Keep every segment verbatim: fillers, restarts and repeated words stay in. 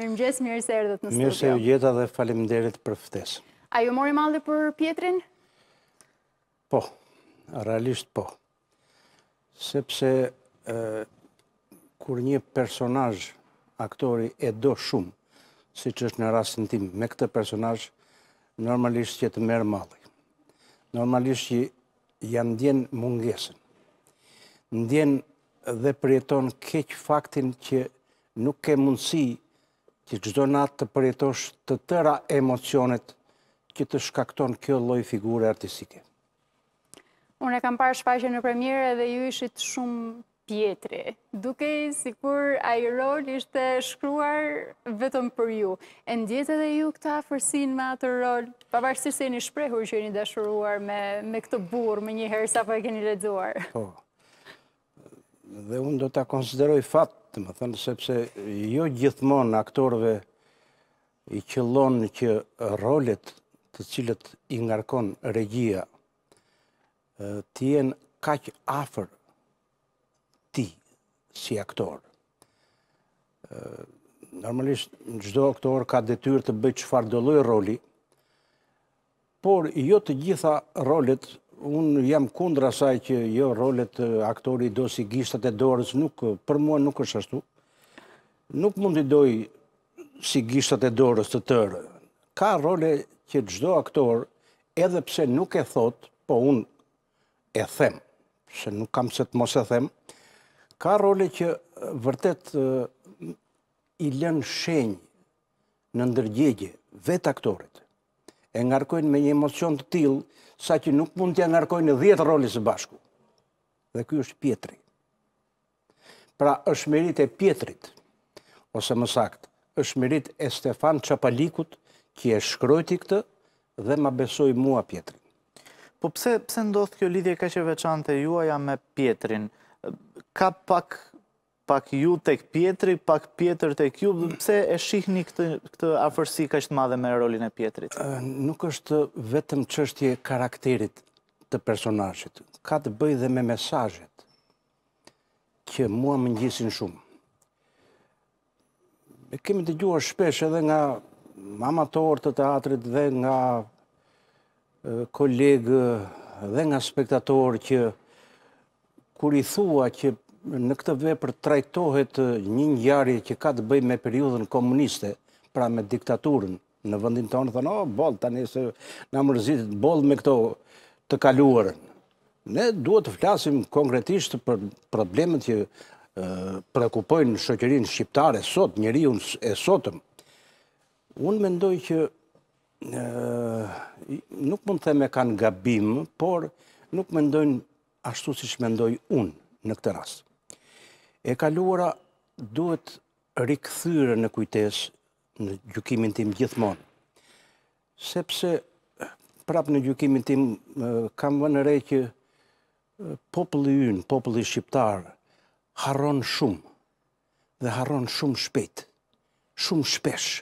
Mirëmëngjes, mirë se erdhët në studio. Mirë se u gjeta dhe faleminderit për ftesë. A ju mori malli për Pjetrin? Po, realisht po. Sepse e, kur një personazh aktori e do shumë, siç është në rastin tim, me këtë personazh normalisht që të merr malli. Normalisht që ja ndjen mungesën. Ndjen dhe përjeton keq faktin që nuk ke mundësi që çdo natë të përjetosh të tëra emocionet që të shkakton kjo lloj figure artistike. Unë e kam parë shfaqjen në premierë dhe ju ishit shumë Pjetri, duke sikur ai roli ishte shkruar vetëm për ju. E ndjete edhe ju këtë afërsinë me atë rol, pavarësisht se jeni shprehur që jeni dashuruar me me këtë burr më një herë sapo e keni lexuar. Po. Dhe unë do ta konsideroj fat, domethënë sepse jo gjithmonë aktorëve i qëllon që rolet të cilët i ngarkon regjia të jenë kaq afër ti si aktor. Normalisht çdo aktor ka detyrë të bëjë çfarë do lloj roli, por jo të gjitha rolet, unë jam kundër asaj që jo rolet aktori do si gishtat e dorës, nuk, për mua nuk është ashtu. Nuk mund i doj si gishtat e dorës të tërë. Ka role që çdo aktor, edhe pse nuk e thot, po unë e them, se nuk kam se të mos e them, ka role që vërtet i lënë shenjë në ndërgjegje vetë aktorit. E ngarkojnë me një emocion të tillë saqë nuk mund t'ja ngarkojnë dhjetë role së bashku. Dhe ky është Pjetri. Pra është meritë e Pjetrit, ose më saktë, është meritë e Stefan Çapalikut që e shkrojti këtë dhe ma besoi mua Pjetrin. Po pse pse ndodh kjo lidhje kaq e veçantë juaja me Pjetrin? Ka pak, pak ju tek Pjetri, pak Pjetër tek ju, pse e shihni këtë, këtë afërsi kaq të madhe me rolin e Pjetrit? Nuk është vetëm çështje karakterit të personazhit, ka të bëjë dhe me mesazhet që mua më ngjisin shumë. E kemi dëgjuar shpesh edhe nga amatorë të teatrit dhe nga kolegë dhe nga spektatorë që kur i thua që në këtë vepër trajtohet një ngjarje që ka të bëjë me periudhën komuniste, pra me diktaturën në vendin tonë, thonë, "Oh, boll tani se na mërzit boll me këto të kaluarën." Ne duhet të flasim konkretisht për problemet që uh, prekupojnë shoqërinë shqiptare sot, njeriu e sotëm. Unë mendoj që uh, nuk mund të them e kanë gabim, por nuk mendojnë ashtu si shmendoj unë në këtë rast. E kaluara duhet rikthyer në kujtesë në gjykimin tim gjithmonë. Sepse prapë në gjykimin tim kam vënë re që populli ynë, populli shqiptar, harron shumë dhe harron shumë shpejt, shumë shpesh.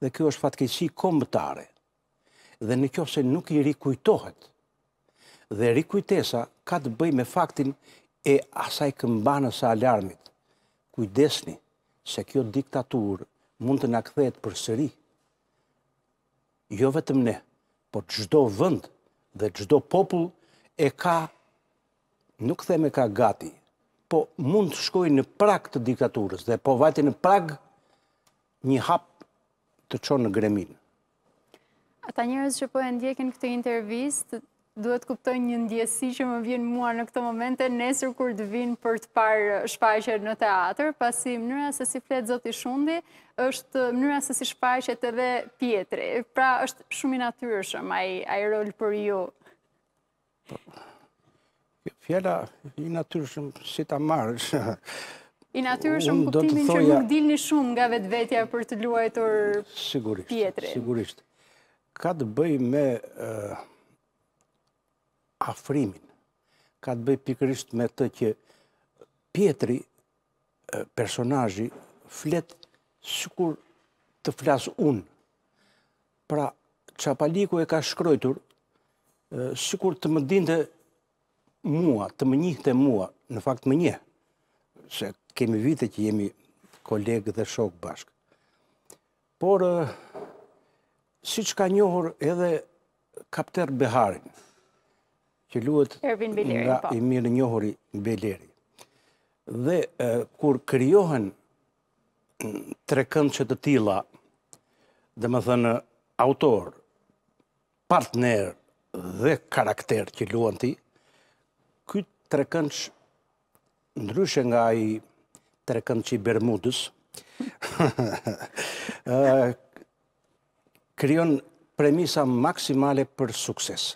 Dhe kjo është fatkeqësi kombëtare. Dhe nëse nuk i rikujtohet, dhe rikujtesa ka të bëj me faktin e asaj këmbanës së alarmit. Kujdesni se kjo diktaturë mund të na kthehet përsëri. Jo vetëm ne, por çdo vend dhe çdo popull e ka, nuk them e ka gati, po mund të shkojë në prag të diktaturës dhe po vajte në prag një hap të çon në gremin. Ata njerëz që po e ndjekin këtë intervistë duhet kuptojnë një ndjesi që më vjen mua në këtë momente, nesër kur të vinë për të parë shfaqjen në teatr, pasi mënyra se si flet Zoti Shundi është mënyra se si shfaqet edhe Pjetri. Pra është shumë i natyrshëm ai ai rol për ju. Fjala i natyrshëm si ta marrësh. I natyrshëm kuptimin që nuk dilni shumë nga vetvetja për të luajtur sigurisht, Pjetrin. Sigurisht. Ka të bëj me uh... afrimin, ka të bëj pikërisht me të që Pjetri, personazhi, flet sikur të flas unë. Pra, Çapaliku e ka shkruar sikur të më dinte mua, të më njihte mua, në fakt më njeh, se kemi vite që jemi kolegë dhe shok bashkë. por uh, siç ka njohur edhe Kapterr Beharin, që luhet nga i mirë njohuri Beleri. Dhe uh, kur krijohen trekënd që të tilla, domethënë autor, partner dhe karakter që luan ti, ky trekënd ndryshe nga ai trekënd i Bermudës, uh, krijon premisa maksimale për sukses.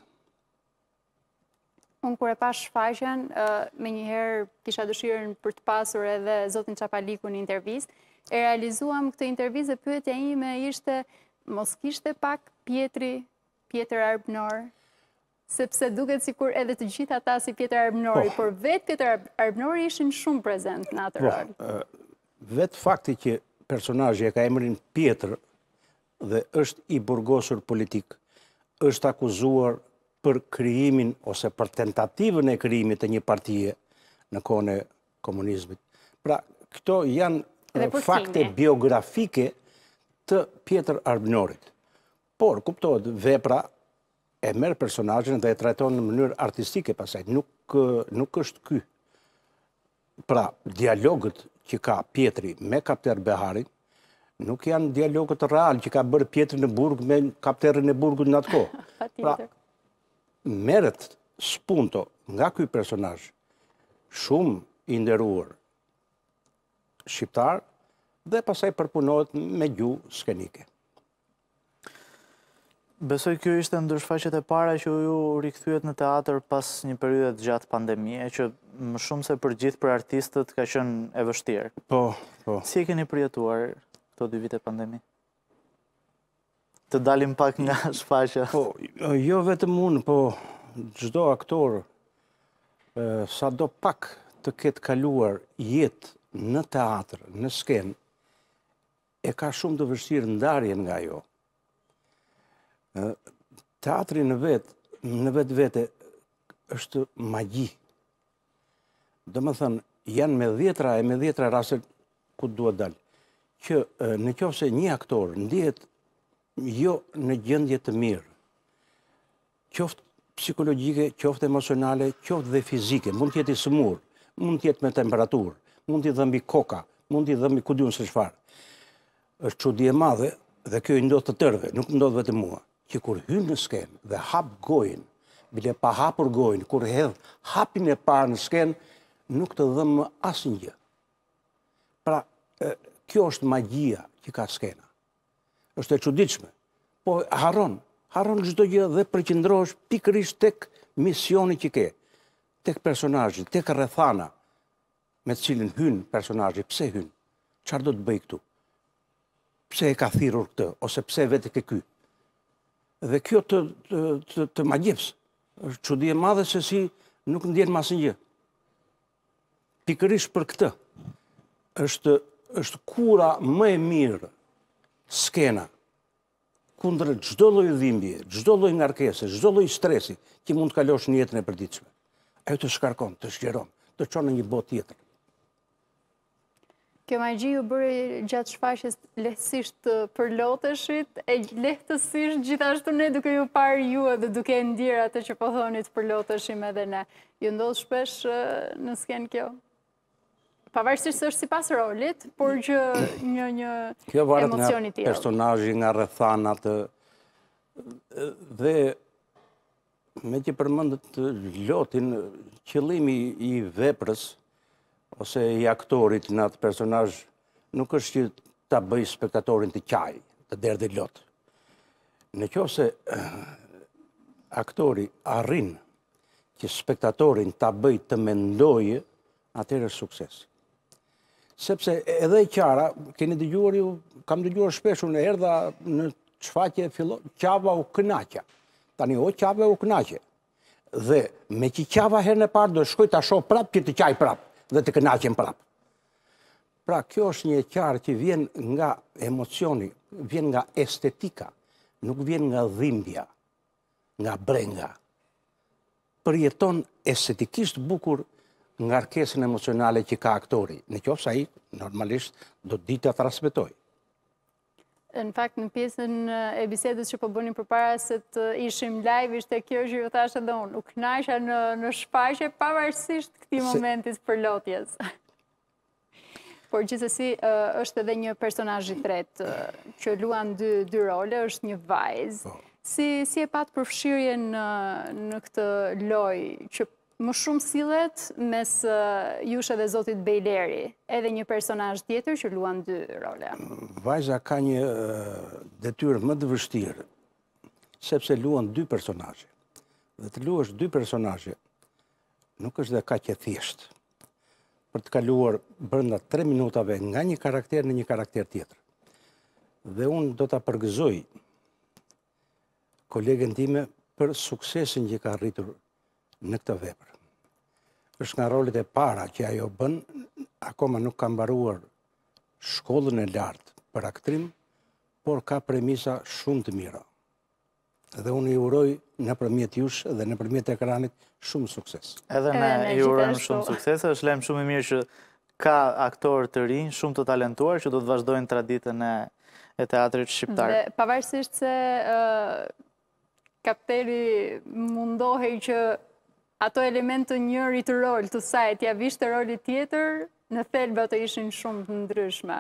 Unë kur e pash shfaqjen, uh, me njëherë kisha dëshirën për të pasur edhe Zotin Çapaliku në intervistë. E realizuam këtë intervistë dhe pyetja ime ishte, mos kishte pak Pjetri, Pjetër Arbnor, sepse duket sikur edhe të gjithë ata si Pjetër Arbnori, oh. por vetë Pjetër Arbnori ishin shumë prezent në atë rol. Uh, vetë fakti që personazhi e ka emrin Pjetër dhe është i burgosur politik, është akuzuar për krijimin ose për tentativën e krijimit të një partie në kohën e komunizmit. Pra, këto janë fakte biografike të Pjetër Arbnorit. Por, kuptohet, vepra e merr personazhin dhe e trajton në mënyrë artistike pasaj, nuk, nuk është ky. Pra, dialogët që ka Pjetri me Kapterr Beharin nuk janë dialogët real që ka bërë Pjetri në burg me Kapterin e burgut në atë kohë. Pra, merret spunto nga ky personazh shumë i nderuar shqiptar dhe pasaj përpunohet me gjuhë skenike. Besoj kjo ishte ndër shfaqjet e para që ju rikthyet në teatr pas një periudhe të gjatë pandemie, që më shumë se për gjithë për artistët ka qenë e vështirë. Po, po. Si e keni përjetuar këto dy vite pandemi? Të dalim pak nga shfaqja. Po, jo vetëm unë, po çdo aktor sado pak të ketë kaluar jetë në teatr, në skenë, e ka shumë të vështirë ndarjen nga ajo. Teatri në vetë, në vetë vete, është magji. Do më thënë, janë me dhjetra e me dhjetra raset ku duhet dalë. Që në qoftë se një aktor ndihet jo në gjendje të mirë, qoftë psikologjike, qoftë emocionale, qoftë dhe fizike, mund t'jeti sëmur, mund t'jeti me temperaturë, mund t'i dhëmbi koka, mund t'i dhëmbi ku diun se çfarë. Është çudi e madhe dhe kjo i ndodh të tërëve, nuk ndodh vetëm mua. Që kur hyn në skenë dhe hap gojën, bile pa hapur gojën, kur hedh hapin e parë në skenë, nuk të dhëm asnjë gjë. Pra, kjo është magjia që ka skena. Është e çuditshme, po harron, harron çdo gjë dhe përqendrohesh pikërisht tek misioni që ke, tek personazhi, tek rrethana me të cilin hyn personazhi, pse hyn? Çfarë do të bëj këtu? Pse e ka thirrur këtë ose pse vetë ke ky? Dhe kjo të, të, të, të magjips, është çudi e madhe se si nuk ndjen më asnjë. Pikërisht për këtë, është, është kura më e mirë skena, kundër çdo lloj dhimbje, çdo lloj ngarkese, çdo lloj stresi që mund të kalosh në jetën e përditshme. Ajo të shkarkon, të shqeron, të çon në një botë tjetër. Kjo magji ju bëri gjatë shfaqjes lehtësisht të përloteshit, e lehtësisht gjithashtu ne duke ju parë ju edhe duke e ndier atë që po thonit përloteshim edhe ne. Ju ndodh shpesh në skenë kjo? Pavarësisht se është sipas rolit, por që një një emocioni tjetër. Kjo varet nga personazhi, nga rrethanat dhe me që përmendet lotin, qëllimi i veprës ose i aktorit në atë personazh nuk është që ta bëj spektatorin të qaj, të derdhë lot. Në qoftë se aktori arrin që spektatorin ta bëj të mendojë, atëherë është sukses. Sepse edhe e qara, keni dëgjuar ju, kam dëgjuar shpesh unë erdha në shfaqje fillon qava u kënaqja. Tani o qava u kënaqje. Dhe me që qava herën e parë do shkoj ta shoh prap që të qaj prap. Dhe të kënaqem prap. Pra, kjo është një qarë që vjen nga emocioni, vjen nga estetika, nuk vjen nga dhimbja, nga brenga. Përjeton estetikisht bukur ngarkesën emocionale që ka aktori, në qoftë ai normalisht do të ditë ta transmetoj. Në fakt, në pjesën e bisedës që po bënim përpara se të ishim live, ishte kjo që ju thashë edhe unë, u kënaqja në, në shfaqje pavarësisht këtij momentit përlotjes. Por gjithsesi është edhe një personazh i tretë që luan dy dy role, është një vajzë. Si si e pat përfshirjen në në këtë lojë që më shumë sillet mes uh, jush edhe zotit Bejleri, edhe një personazh tjetër që luan dy role. Vajza ka një uh, detyrë më të vështirë, sepse luan dy personazhe. Dhe të luash dy personazhe nuk është dhe kaq e thjeshtë. Për të kaluar brenda tre minutave nga një karakter në një karakter tjetër. Dhe unë do ta përgëzoj kolegen time për suksesin që ka arritur në këtë vepër. Është nga rolet e para që ajo bën, akoma nuk ka mbaruar shkollën e lartë për aktrim, por ka premisa shumë të mira. Dhe unë i uroj nëpërmjet jush dhe nëpërmjet ekranit shumë sukses. Edhe ne i urojmë shumë sukses, është lajm shumë i mirë që ka aktorë të rinj, shumë të talentuar që do të vazhdojnë traditën e, e teatrit shqiptar. Dhe pavarësisht se uh, Kapteri mundohej që ato elementë njëri të rol të saj, t'ja vishte rolit tjetër, në thelba të ishin shumë të ndryshme.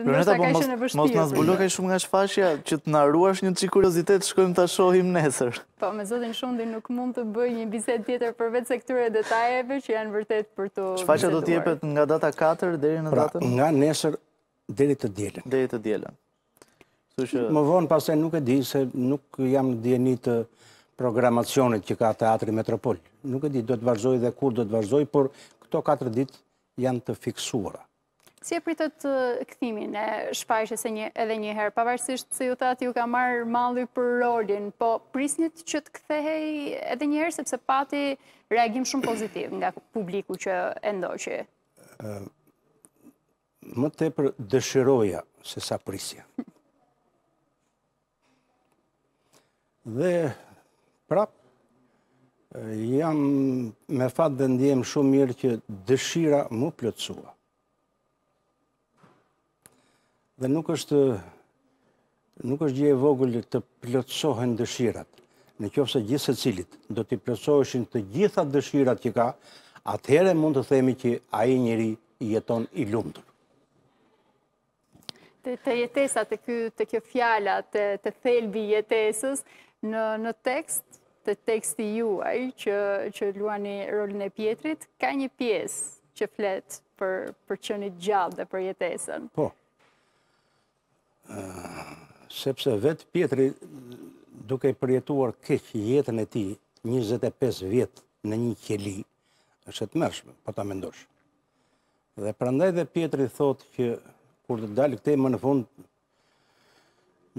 Loreta, po mos, mos në zbulokaj shumë nga shfaqja, që të naruash një kuriozitet, shkojmë ta shohim nesër. Po, me zotin Shundi nuk mund të bëj një bisedë tjetër përveç se këtyre detajeve që janë vërtet për të biseduar. Shfaqja do t'jepet nga data katër deri në datën? Pra, nga nesër deri të dielën. Deri të dielën. Që... Më vonë pastaj nuk e di se nuk jam dieni të programacionit që ka Teatri Metropol. Nuk e di, do të vazhdoj dhe kur do të vazhdoj, por këto katër ditë janë të fiksuara. Si e pritet kthimin e shfaqjes edhe një herë, pavarësisht se ju thatë ju ka marrë malli për rolin, po prisnit që të kthehej edhe një herë sepse pati reagim shumë pozitiv nga publiku që e ndoqi? Më tepër dëshiroja se sa prisja. Dhe prap, jam me fat dhe ndjem shumë mirë që dëshira mu plotësua. Dhe nuk është, nuk është gjë e vogël të plotësohen dëshirat. Në qoftë gjithë secilit do t'i plotësoheshin të gjitha dëshirat që ka, atëherë mund të themi që ai njeri jeton i lumtur. Te, te jetesa, te kjo, te kjo fjala, te, te thelbi jetesës, Në, në tekst, të teksti juaj që, që luani rolin e Pjetrit, ka një pjesë që flet për, për qenit gjallë dhe për jetesën. Po, uh, sepse vetë Pjetri duke përjetuar keq jetën e ti njëzet e pesë vjet në një qeli, është të mërshme, po ta mendosh. Dhe prandaj dhe Pjetri thotë që kur të dalë këtej më në fund,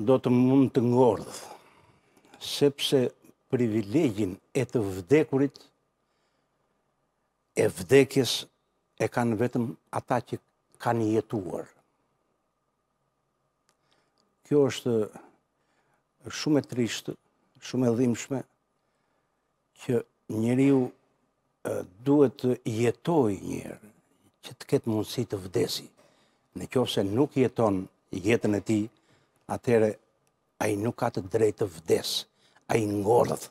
do të mund të ngordhë. Sepse privilegjin e të vdekurit, e vdekjes e kanë vetëm ata që kanë jetuar. Kjo është shumë e trishtë, shumë e dhimbshme, që njeriu duhet të jetojë një herë, që të ketë mundësi të vdesi. Nëse nuk jeton jetën e tij, atëherë ai nuk ka të drejtë të vdesë. Ai ngordhët.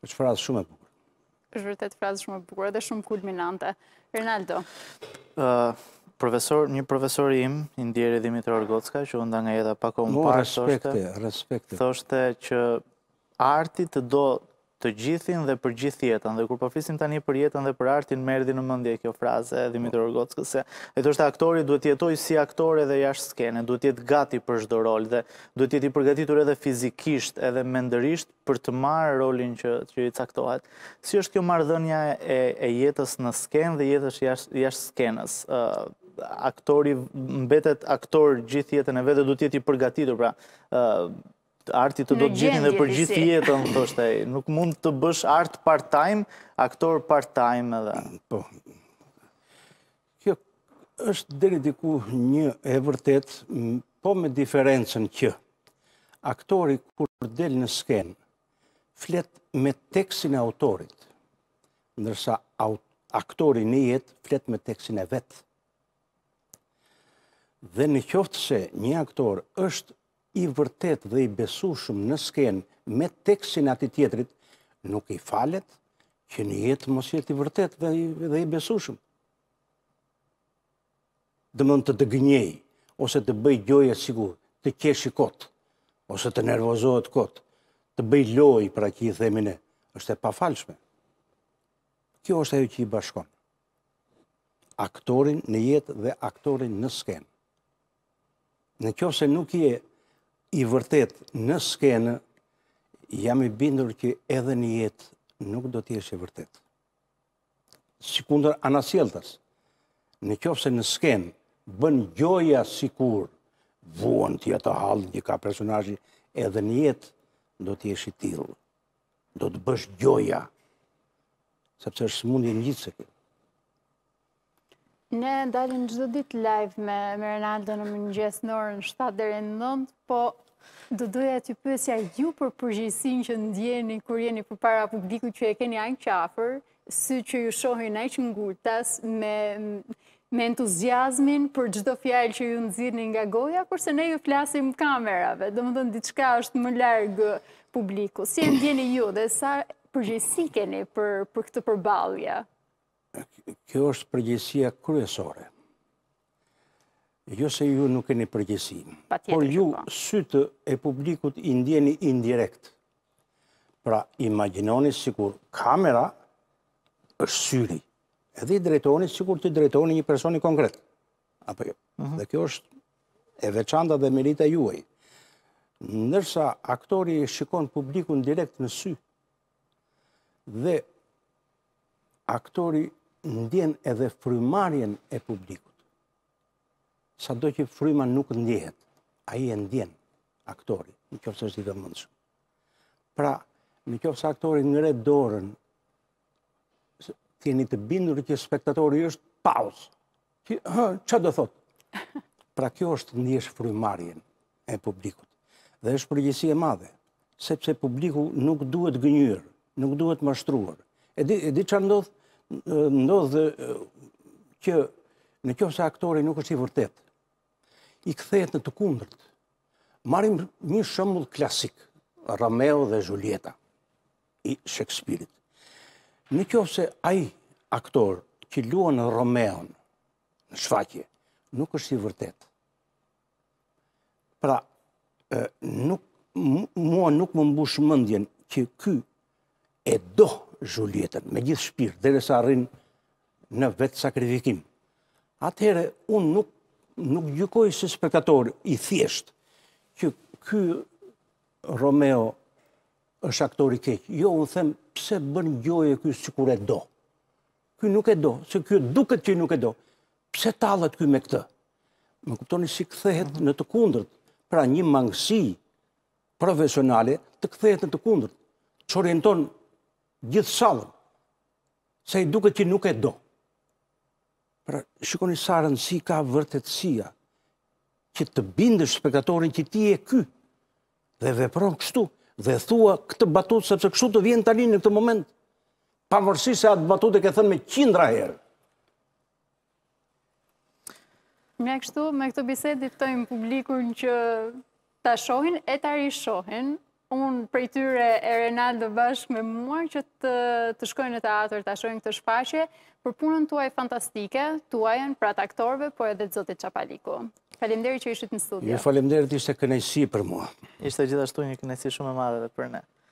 Është frazë shumë e bukur. Është vërtet frazë shumë e bukur dhe shumë kulminante. Rinaldo. Uh, profesor, një profesor im, i ndjeri Dimitrij Gorgotski, që u nda nga jeta pak kohë më parë, thoshte, respekte. Thoshte që arti të do të gjithin dhe për gjithë jetën, dhe kur po flisim tani për jetën dhe për artin, më erdhi në mendje kjo frazë e Dimitrij Gorgotski, se ai thoshte aktori duhet të jetojë si aktor edhe jashtë skenës, duhet të jetë gati për çdo rol dhe duhet të jetë i përgatitur edhe fizikisht, edhe mendërisht për të marrë rolin që, që i caktohet. Si është kjo marrëdhënia e, e jetës në skenë dhe jetës jashtë jashtë skenës? Uh, aktori mbetet aktor gjithë jetën e vet, duhet të jetë i përgatitur, pra uh, arti të do të gjithin dhe për gjithë jetën, thoshte ai. Nuk mund të bësh art part-time, aktor part-time edhe. Po. Kjo është deri diku një e vërtet, po me diferencën që aktori kur del në skenë flet me tekstin e autorit, ndërsa aktori në jetë flet me tekstin e vet. Dhe në qoftë se një aktor është I vërtet dhe I besueshëm në skenë me tekstin e atij tjetrit, nuk I falet që në jetë mos jetë I vërtet dhe I, dhe I besueshëm. Dëmon të dëgënjej, ose të bëj gjoja sigur, të qeshi kot, ose të nervozohet kot, të bëj loj pra që I themin e, është e pafalshme. Kjo është ajo që I bashkon. Aktorin në jetë dhe aktorin në skenë. Në qoftë se nuk je I vërtet në skenë, jam I bindur që edhe në jetë nuk do të jesh I vërtet. Sikundër anasjelltas, në qoftë se në skenë bën gjoja sikur vuan ti atë hall që ka personazhi, edhe në jetë do të jesh I tillë. Do të bësh gjoja, sepse është smundje ngjitëse. Ne dalim çdo ditë live me, me Ronaldo në mëngjes në orën shtatë deri në nëntë, po do doja t'ju pyesja ju për përgjegjësinë që ndjeni kur jeni përpara publikut që e keni aq afër, sy që ju shohin aq ngurtas me me entuziazmin për çdo fjalë që ju nxirrni nga goja, kurse ne ju flasim kamerave, domethënë diçka është më larg publikut. Si e ndjeni ju dhe sa përgjegjësi keni për për këtë përballje? Kjo është përgjegjësia kryesore. Jo se ju nuk keni përgjegjësi, por ju sytë e publikut I ndjeni indirekt. Pra, imagjinoni sikur kamera është syri, edhe I drejtoni sikur të drejtoni një personi konkret. Apo jo. Mm-hmm. Dhe kjo është e veçanta dhe merita juaj. Ndërsa aktori shikon publikun direkt në sy. Dhe aktori ndjen edhe frymarrjen e publikut. Sado që fryma nuk ndjehet, ai e ndjen aktori, nëse është I vëmendshëm. Pra, nëse aktori ngret dorën, jeni të bindur që spektatori është pauzë. Çfarë do thotë? Pra, kjo është ndjesh frymarrjen e publikut. Dhe është përgjegjësi e madhe, sepse publiku nuk duhet gënjur, nuk duhet mashtruar. E di, e di çfarë ndodh? Ndodh që në qoftë se aktori nuk është I vërtet, I kthehet në të kundërt. Marrim një shembull klasik, Romeo dhe Julieta I Shakespeare-it. Në qoftë se ai aktor që luan Romeon në shfaqje nuk është I vërtet. Pra, nuk, mua nuk më mbush mendjen që ky e do Julietën me gjithë shpirt derisa arrin në vetë sakrifikim. Atëherë unë nuk nuk gjykoj si spektator I thjesht që ky Romeo është aktor I keq. Jo, unë them pse bën gjoje ky sikur e do. Ky nuk e do, se ky duket që nuk e do. Pse tallet ky me këtë? Më kuptoni si kthehet në të kundërt, pra një mangësi profesionale të kthehet në të kundërt. Ç'orienton gjithë sallën, se I duket që nuk e do. Pra, shikoni sa rëndësi ka vërtetësia, që të bindesh spektatorin që ti e ky, dhe vepron kështu, dhe thua këtë batut, sepse kështu të vjen tani në këtë moment, pavarësisht se atë batut e ke thënë me qindra herë. Mja kështu, me këtë bisedë diktojmë publikun që ta shohin e ta rishohin, unë prej tyre e Ronaldo bashkë me mua që të, të shkojnë në teatr, të shohin këtë shfaqje, për punën tuaj fantastike, tuajën prat aktorëve, po edhe të zotit Çapaliku. Faleminderit që ishit në studio. Ju faleminderit, ishte kënaqësi për mua. Ishte gjithashtu një kënaqësi shumë e madhe dhe për ne.